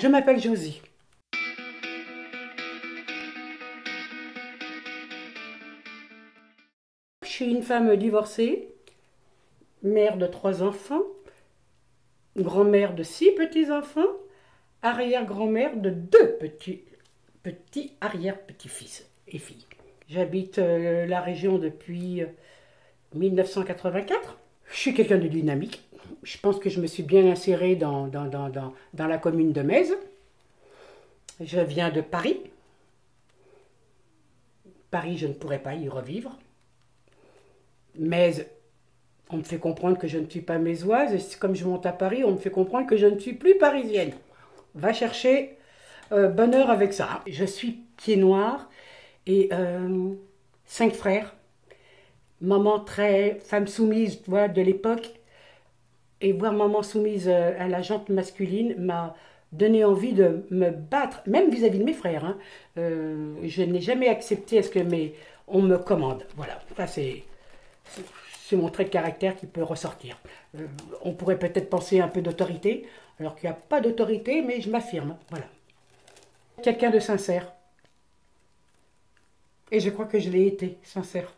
Je m'appelle Josy. Je suis une femme divorcée, mère de 3 enfants, grand-mère de 6 petits-enfants, arrière-grand-mère de 2 arrière-petits-fils et filles. J'habite la région depuis 1984. Je suis quelqu'un de dynamique. Je pense que je me suis bien insérée dans la commune de Mèze. Je viens de Paris. Paris, je ne pourrais pas y revivre. Mèze, on me fait comprendre que je ne suis pas mézoise. Comme je monte à Paris, on me fait comprendre que je ne suis plus parisienne. Va chercher bonheur avec ça. Je suis pied-noir et 5 frères. Maman très femme soumise, tu vois, de l'époque. Et voir maman soumise à la jante masculine m'a donné envie de me battre, même vis-à-vis de mes frères. Hein. Je n'ai jamais accepté à ce que on me commande. Voilà, ça c'est mon trait de caractère qui peut ressortir. On pourrait peut-être penser un peu d'autorité, alors qu'il n'y a pas d'autorité, mais je m'affirme. Voilà. Quelqu'un de sincère. Et je crois que je l'ai été, sincère.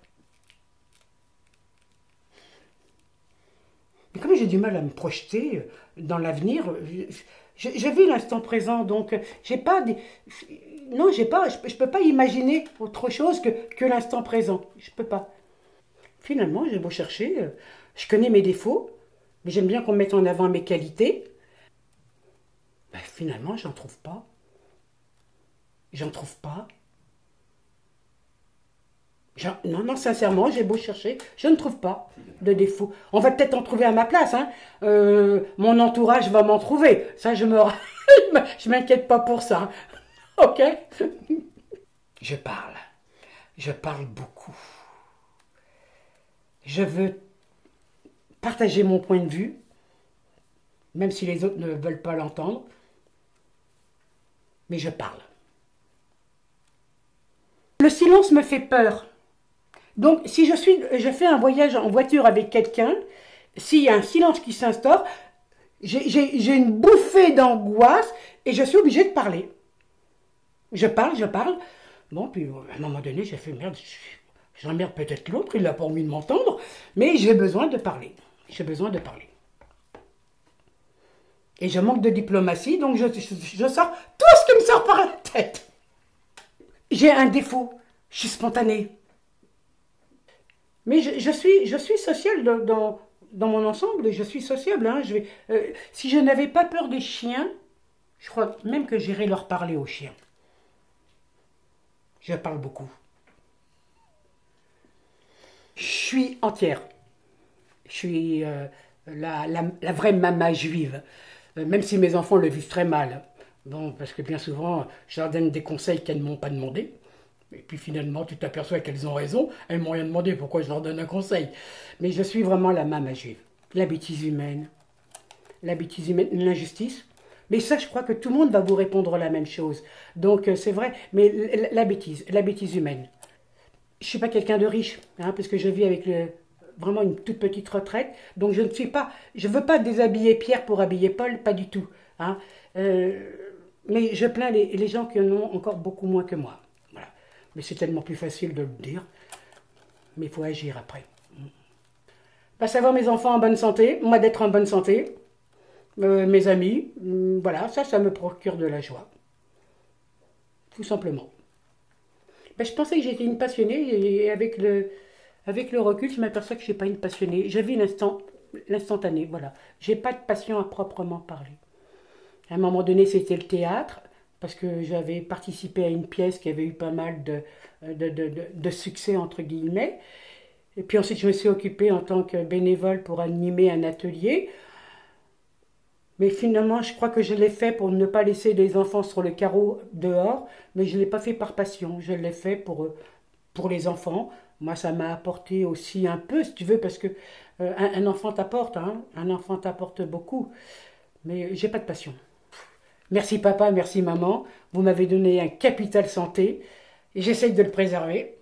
Mais comme j'ai du mal à me projeter dans l'avenir, je vis l'instant présent, donc j'ai pas des... Non, j'ai pas, je peux pas imaginer autre chose que l'instant présent. Je peux pas. Finalement, j'ai beau chercher, je connais mes défauts, mais j'aime bien qu'on mette en avant mes qualités. Ben, finalement, j'en trouve pas. J'en trouve pas. Non, non, sincèrement, j'ai beau chercher, je ne trouve pas de défaut. On va peut-être en trouver à ma place, hein. Mon entourage va m'en trouver. Ça, je m'inquiète pas pour ça. Ok. Je parle beaucoup. Je veux partager mon point de vue, même si les autres ne veulent pas l'entendre. Mais je parle. Le silence me fait peur. Donc, si je fais un voyage en voiture avec quelqu'un, s'il y a un silence qui s'instaure, j'ai une bouffée d'angoisse et je suis obligée de parler. Je parle. Bon, puis à un moment donné, j'ai fait merde, j'emmerde peut-être l'autre, il n'a pas envie de m'entendre, mais j'ai besoin de parler. J'ai besoin de parler. Et je manque de diplomatie, donc je sors tout ce qui me sort par la tête. J'ai un défaut, je suis spontanée. Mais je suis sociale dans mon ensemble, je suis sociable. Hein, si je n'avais pas peur des chiens, je crois même que j'irais leur parler aux chiens. Je parle beaucoup. Je suis entière. Je suis la vraie maman juive, même si mes enfants le vivent très mal. Bon, parce que bien souvent, je leur donne des conseils qu'elles ne m'ont pas demandé. Et puis finalement, tu t'aperçois qu'elles ont raison. Elles ne m'ont rien demandé, pourquoi je leur donne un conseil. Mais je suis vraiment la maman juive. La bêtise humaine. La bêtise humaine, l'injustice. Mais ça, je crois que tout le monde va vous répondre la même chose. Donc, c'est vrai, mais la bêtise humaine. Je ne suis pas quelqu'un de riche, hein, parce que je vis avec vraiment une toute petite retraite. Donc, je ne suis pas... Je ne veux pas déshabiller Pierre pour habiller Paul, pas du tout. Hein. Mais je plains les gens qui en ont encore beaucoup moins que moi. Voilà. Mais c'est tellement plus facile de le dire. Mais il faut agir après. Pas savoir mes enfants en bonne santé, moi d'être en bonne santé, mes amis, voilà, ça me procure de la joie. Tout simplement. Ben, je pensais que j'étais une passionnée et avec le recul, je m'aperçois que je ne suis pas une passionnée. Je vis l'instantané, voilà. Je n'ai pas de passion à proprement parler. À un moment donné, c'était le théâtre, parce que j'avais participé à une pièce qui avait eu pas mal de succès, entre guillemets. Et puis ensuite, je me suis occupée en tant que bénévole pour animer un atelier. Mais finalement, je crois que je l'ai fait pour ne pas laisser les enfants sur le carreau dehors, mais je ne l'ai pas fait par passion, je l'ai fait pour les enfants. Moi, ça m'a apporté aussi un peu, si tu veux, parce que un enfant t'apporte, hein, un enfant t'apporte beaucoup. Mais j'ai pas de passion. Merci papa, merci maman, vous m'avez donné un capital santé et j'essaye de le préserver.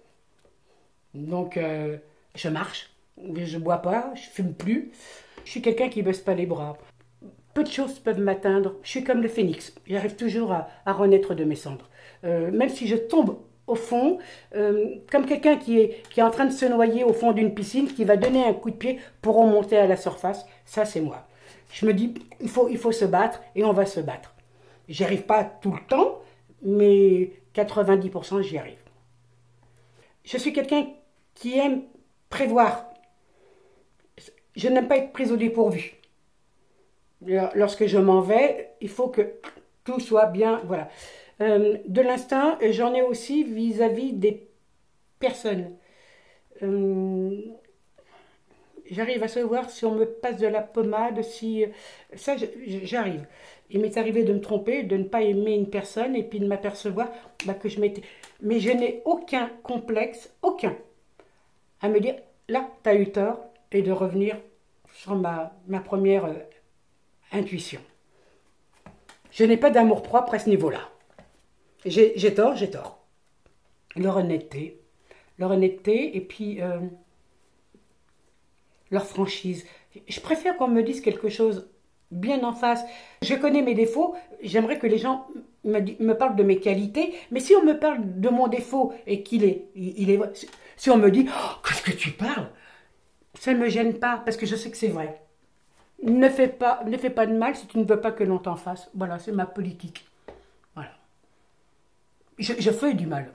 Donc je marche, je bois pas, je fume plus, je suis quelqu'un qui baisse pas les bras. peu de choses peuvent m'atteindre. Je suis comme le phénix, j'arrive toujours à renaître de mes cendres. Même si je tombe au fond, comme quelqu'un qui est en train de se noyer au fond d'une piscine, qui va donner un coup de pied pour remonter à la surface, ça c'est moi. Je me dis, il faut se battre et on va se battre. J'y arrive pas tout le temps, mais 90% j'y arrive. Je suis quelqu'un qui aime prévoir. Je n'aime pas être prise au dépourvu. Lorsque je m'en vais, il faut que tout soit bien, voilà. De l'instinct, j'en ai aussi vis-à-vis des personnes. J'arrive à savoir si on me passe de la pommade, si... Ça, j'arrive. Il m'est arrivé de me tromper, de ne pas aimer une personne et puis de m'apercevoir que je m'étais... Mais je n'ai aucun complexe, aucun, à me dire, là, t'as eu tort, et de revenir sur ma première intuition. Je n'ai pas d'amour-propre à ce niveau-là. J'ai tort, j'ai tort. Leur honnêteté. Leur honnêteté et puis... leur franchise. Je préfère qu'on me dise quelque chose bien en face. Je connais mes défauts, j'aimerais que les gens me parlent de mes qualités, mais si on me parle de mon défaut et qu'il est vrai, si on me dit oh, « qu'est-ce que tu parles ?» ça ne me gêne pas, parce que je sais que c'est vrai. Ne fais pas de mal si tu ne veux pas que l'on t'en fasse. Voilà, c'est ma politique. Voilà. Je fais du mal.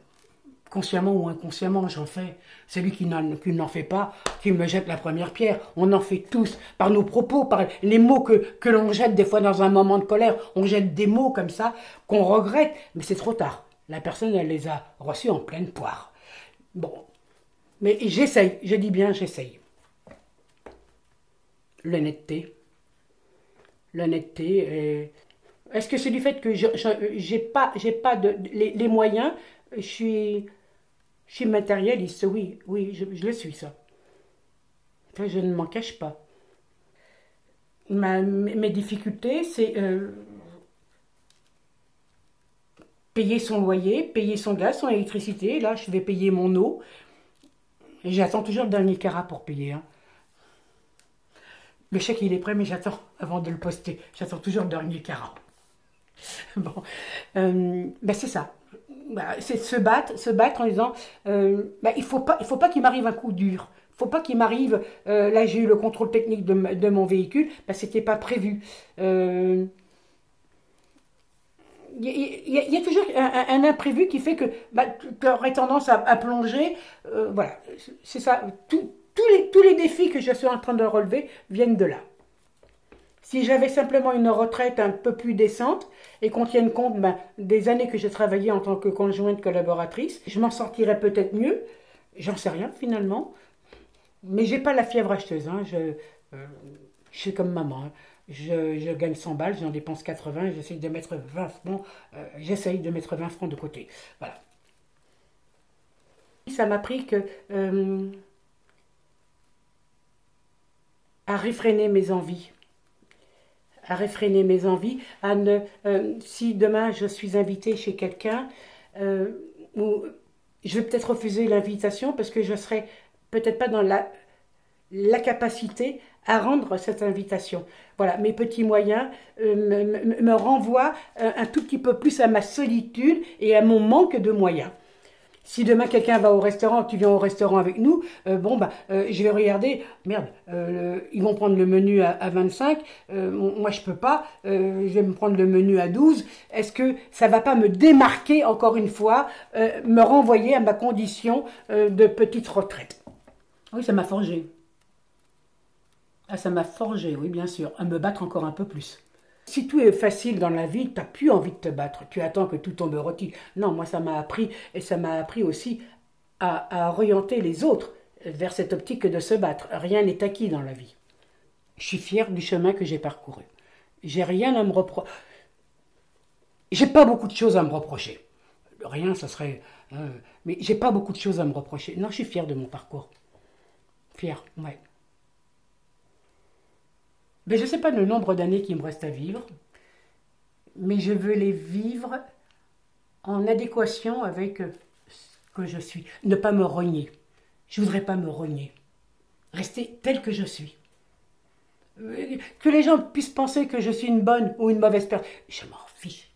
Consciemment ou inconsciemment, j'en fais. Celui qui n'en fait pas, qui me jette la première pierre. On en fait tous, par nos propos, par les mots que l'on jette des fois dans un moment de colère. On jette des mots comme ça, qu'on regrette, mais c'est trop tard. La personne, elle les a reçus en pleine poire. Bon, mais j'essaye, je dis bien j'essaye. L'honnêteté. L'honnêteté, est-ce que c'est du fait que j'ai pas les moyens, je suis matérialiste, oui, je le suis, ça. Je ne m'en cache pas. Mes difficultés, c'est payer son loyer, payer son gaz, son électricité. Là, je vais payer mon eau. J'attends toujours le dernier carat pour payer. Hein. Le chèque, il est prêt, mais j'attends avant de le poster. J'attends toujours le dernier carat. Bon, ben c'est ça. C'est se battre en disant il faut pas qu'il m'arrive un coup dur, il faut pas qu'il m'arrive là j'ai eu le contrôle technique de mon véhicule, c'était pas prévu. Il y a toujours un imprévu qui fait que tu aurais tendance à plonger, voilà, c'est ça. Tous les défis que je suis en train de relever viennent de là. Si j'avais simplement une retraite un peu plus décente et qu'on tienne compte des années que j'ai travaillé en tant que conjointe collaboratrice, je m'en sortirais peut-être mieux. J'en sais rien finalement. Mais j'ai pas la fièvre acheteuse. Hein. Je suis comme maman. Hein. Je gagne 100 balles, j'en dépense 80, j'essaye de mettre 20 francs. J'essaye de mettre 20 francs de côté. Voilà. Ça m'a appris que à réfréner mes envies. À réfréner mes envies, à ne, si demain je suis invitée chez quelqu'un, je vais peut-être refuser l'invitation parce que je ne serai peut-être pas dans la capacité à rendre cette invitation. Voilà, mes petits moyens me renvoient un tout petit peu plus à ma solitude et à mon manque de moyens. Si demain quelqu'un va au restaurant, tu viens au restaurant avec nous, je vais regarder, merde, ils vont prendre le menu à 25, moi je peux pas, je vais me prendre le menu à 12, est-ce que ça va pas me démarquer encore une fois, me renvoyer à ma condition de petite retraite? Oui, ça m'a forgé. Ah, ça m'a forgé, oui bien sûr, à me battre encore un peu plus. Si tout est facile dans la vie, tu n'as plus envie de te battre. Tu attends que tout tombe rôti. Non, moi, ça m'a appris, et ça m'a appris aussi à orienter les autres vers cette optique de se battre. Rien n'est acquis dans la vie. Je suis fière du chemin que j'ai parcouru. J'ai rien à me reprocher. J'ai pas beaucoup de choses à me reprocher. Rien, ça serait... mais j'ai pas beaucoup de choses à me reprocher. Non, je suis fière de mon parcours. Fière, ouais. Mais je ne sais pas le nombre d'années qui me reste à vivre, mais je veux les vivre en adéquation avec ce que je suis. Ne pas me rogner. Je ne voudrais pas me rogner. Rester tel que je suis. que les gens puissent penser que je suis une bonne ou une mauvaise personne, je m'en fiche.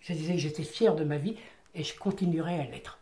Je disais que j'étais fière de ma vie et je continuerai à l'être.